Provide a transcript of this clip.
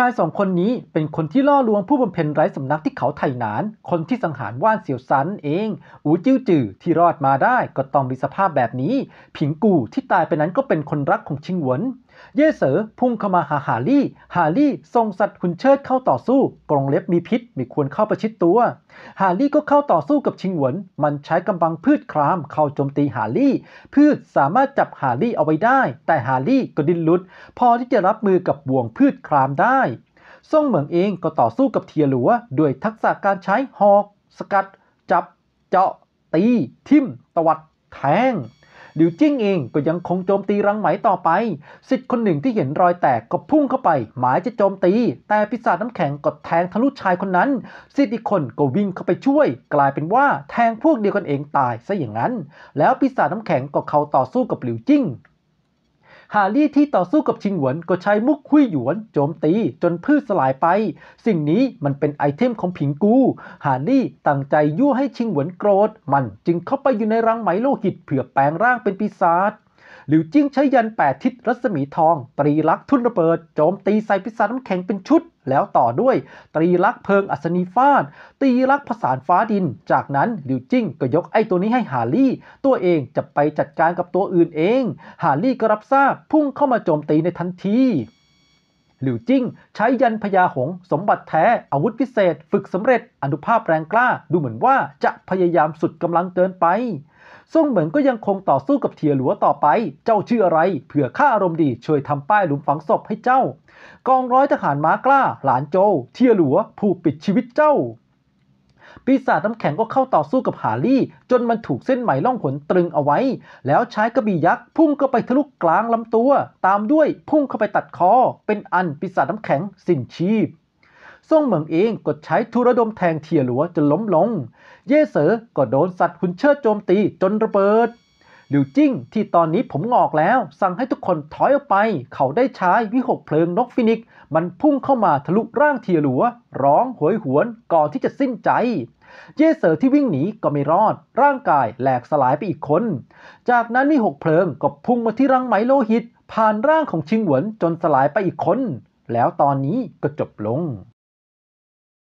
ชายสองคนนี้เป็นคนที่ล่อลวงผู้บำเพ็ญไร้สำนักที่เขาไถหนานคนที่สังหารว่านเสี่ยวซันเองอูจิ้วจื่อที่รอดมาได้ก็ต้องมีสภาพแบบนี้ผิงกู่ที่ตายไปนั้นก็เป็นคนรักของชิงหวนเย่เสอพุ่งเข้ามาหาฮาลี่ทรงสัตว์ขุนเชิดเข้าต่อสู้กรงเล็บมีพิษไม่ควรเข้าประชิดตัวฮาลี่ก็เข้าต่อสู้กับชิงหวนมันใช้กำบังพืชครามเข้าโจมตีฮาลี่พืชสามารถจับฮาลี่เอาไว้ได้แต่ฮาลี่ก็ดิ้นหลุดพอที่จะรับมือกับบ่วงพืชครามได้ซ่งเหมิงเองก็ต่อสู้กับเทียหลัวด้วยทักษะการใช้หอกสกัดจับเจาะตีทิ่มตวัดแทงหลิวจิ้งเองก็ยังคงโจมตีรังไหมต่อไปศิษย์คนหนึ่งที่เห็นรอยแตกก็พุ่งเข้าไปหมายจะโจมตีแต่ปีศาจน้ำแข็งกดแทงทะลุชายคนนั้นศิษย์อีกคนก็วิ่งเข้าไปช่วยกลายเป็นว่าแทงพวกเดียวกันเองตายซะอย่างนั้นแล้วปีศาจน้ำแข็งก็เข้าต่อสู้กับหลิวจิ้งฮาลี่ที่ต่อสู้กับชิงหวนก็ใช้มุกคุยหยวนโจมตีจนพืชสลายไปสิ่งนี้มันเป็นไอเทมของผิงกูฮาลี่ตั้งใจยั่วให้ชิงหวนโกรธมันจึงเข้าไปอยู่ในรังไหมโลหิตเพื่อแปลงร่างเป็นปีศาจหลิวจิ้งใช้ยัน8ทิศรัศมีทองตรีลักษณ์ทุ่นระเบิดโจมตีใส่ปีศาจน้ำแข็งเป็นชุดแล้วต่อด้วยตรีลักษณ์เพลิงอัศนีฟาดตรีลักษณ์ผสานฟ้าดินจากนั้นหลิวจิ้งก็ยกไอ้ตัวนี้ให้ฮาลี่ตัวเองจะไปจัดการกับตัวอื่นเองฮาลี่ก็รับทราบพุ่งเข้ามาโจมตีในทันทีหลิวจิ้งใช้ยันพญาหงส์สมบัติแท้อาวุธพิเศษฝึกสำเร็จอานุภาพแรงกล้าดูเหมือนว่าจะพยายามสุดกำลังเกินไปซ่งเหมิงก็ยังคงต่อสู้กับเทียหลัวต่อไปเจ้าชื่ออะไรเผื่อข้าอารมณ์ดีช่วยทำป้ายหลุมฝังศพให้เจ้ากองร้อยทหารม้ากล้าหลานโจเทียหลัวผู้ปิดชีวิตเจ้าปีศาจน้ำแข็งก็เข้าต่อสู้กับฮาลี่จนมันถูกเส้นไหมล่องหนตรึงเอาไว้แล้วใช้กระบี่ยักษ์พุ่งเข้าไปทะลุ กลางลำตัวตามด้วยพุ่งเข้าไปตัดคอเป็นอันปีศาจน้ำแข็งสิ้นชีพซ่งเหมิงเองกดใช้ทุระดมแทงเทียหลัวจนล้มลงเย่เสอก็โดนสัตว์ขุนเชิดโจมตีจนระเบิดหลิวจิ้งที่ตอนนี้ผมงอกแล้วสั่งให้ทุกคนถอยออกไปเขาได้ใช้วิหกเพลิงนกฟินิกซ์มันพุ่งเข้ามาทะลุร่างเทียหลัวร้องโหยหวนก่อนที่จะสิ้นใจเย่เสอที่วิ่งหนีก็ไม่รอดร่างกายแหลกสลายไปอีกคนจากนั้นวิหกเพลิงก็พุ่งมาที่รังไหมโลหิตผ่านร่างของชิงหวนจนสลายไปอีกคนแล้วตอนนี้ก็จบลง